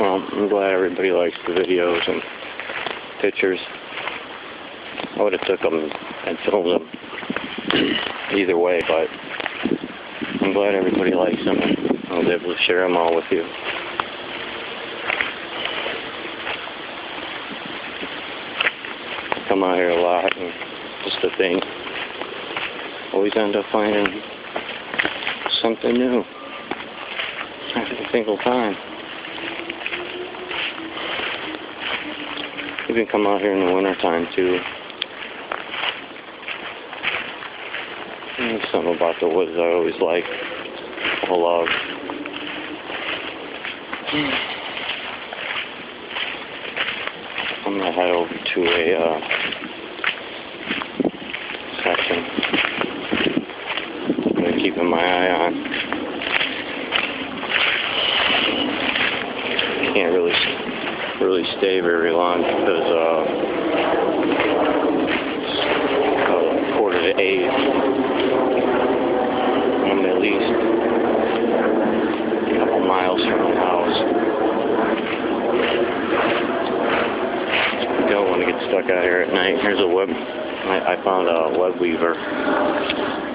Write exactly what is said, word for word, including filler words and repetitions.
Well, I'm glad everybody likes the videos and pictures. I would have took them and filmed them either way, but I'm glad everybody likes them. I was able to share them all with you. I come out here a lot, and just the thing. Always end up finding something new every single time. You can come out here in the winter time too. There's something about the woods I always like, I love. I'm gonna head over to a uh, section I'm gonna keep my eye on. Can't really really stay very long because uh, it's quarter to eight. I'm at least a couple miles from the house. I don't want to get stuck out here at night. Here's a web. I, I found a web weaver.